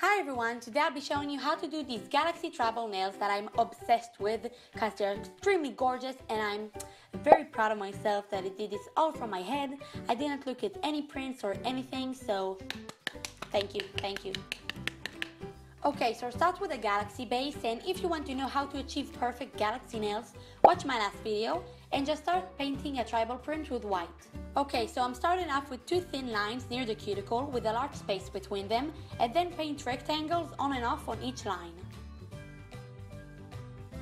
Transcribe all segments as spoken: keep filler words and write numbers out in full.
Hi everyone, today I'll be showing you how to do these Galaxy Travel nails that I'm obsessed with because they're extremely gorgeous and I'm very proud of myself that I did this all from my head. I didn't look at any prints or anything, so thank you, thank you. Okay, so start with a galaxy base, and if you want to know how to achieve perfect galaxy nails, watch my last video and just start painting a tribal print with white. Okay, so I'm starting off with two thin lines near the cuticle with a large space between them, and then paint rectangles on and off on each line.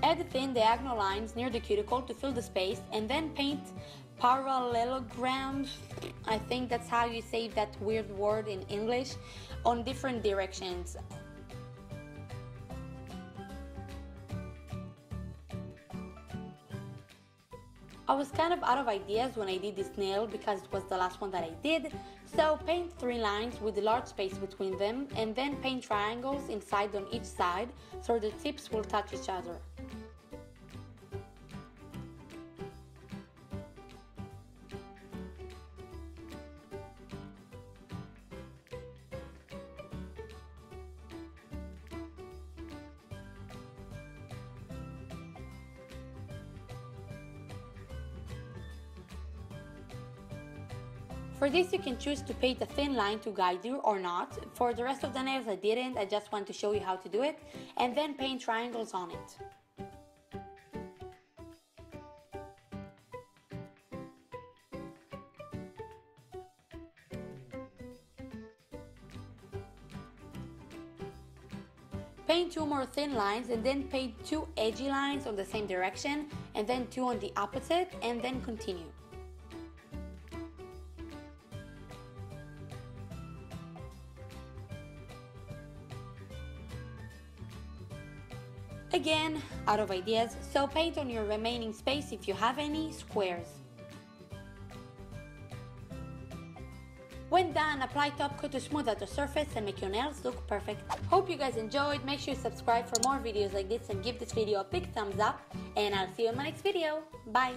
Add thin diagonal lines near the cuticle to fill the space, and then paint parallelograms, I think that's how you say that weird word in English, on different directions. I was kind of out of ideas when I did this nail because it was the last one that I did, so paint three lines with a large space between them and then paint triangles inside on each side so the tips will touch each other. For this you can choose to paint a thin line to guide you or not. For the rest of the nails I didn't, I just want to show you how to do it, and then paint triangles on it. Paint two more thin lines and then paint two edgy lines on the same direction and then two on the opposite and then continue. Again, out of ideas, so paint on your remaining space, if you have any, squares. When done, apply top coat to smooth out the surface and make your nails look perfect. Hope you guys enjoyed. Make sure you subscribe for more videos like this and give this video a big thumbs up, and I'll see you in my next video. Bye!